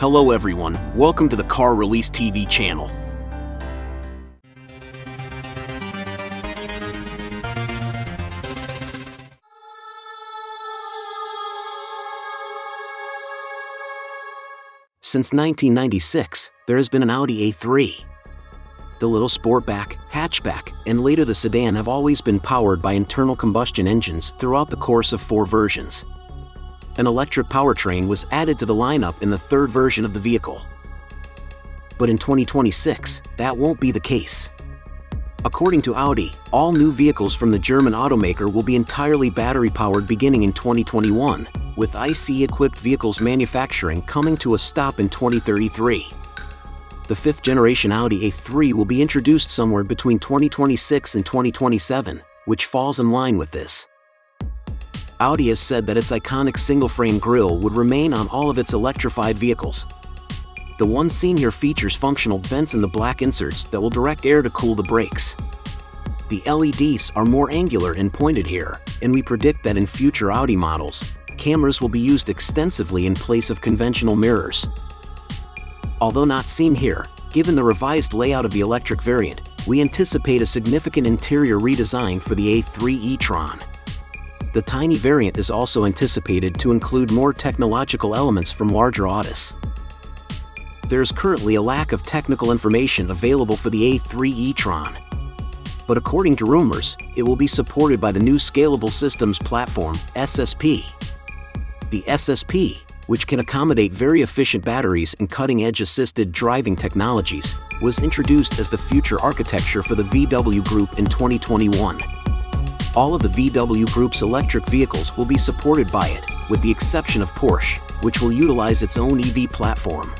Hello everyone, welcome to the Car Release TV channel. Since 1996, there has been an Audi A3. The little sportback, hatchback, and later the sedan have always been powered by internal combustion engines throughout the course of four versions. An electric powertrain was added to the lineup in the third version of the vehicle. But in 2026, that won't be the case. According to Audi, all new vehicles from the German automaker will be entirely battery-powered beginning in 2021, with ICE-equipped vehicles manufacturing coming to a stop in 2033. The fifth-generation Audi A3 will be introduced somewhere between 2026 and 2027, which falls in line with this. Audi has said that its iconic single-frame grille would remain on all of its electrified vehicles. The one seen here features functional vents in the black inserts that will direct air to cool the brakes. The LEDs are more angular and pointed here, and we predict that in future Audi models, cameras will be used extensively in place of conventional mirrors. Although not seen here, given the revised layout of the electric variant, we anticipate a significant interior redesign for the A3 e-Tron. The tiny variant is also anticipated to include more technological elements from larger Audis. There is currently a lack of technical information available for the A3 e-tron. But according to rumors, it will be supported by the new Scalable Systems Platform, SSP. The SSP, which can accommodate very efficient batteries and cutting-edge assisted driving technologies, was introduced as the future architecture for the VW Group in 2021. All of the VW Group's electric vehicles will be supported by it, with the exception of Porsche, which will utilize its own EV platform.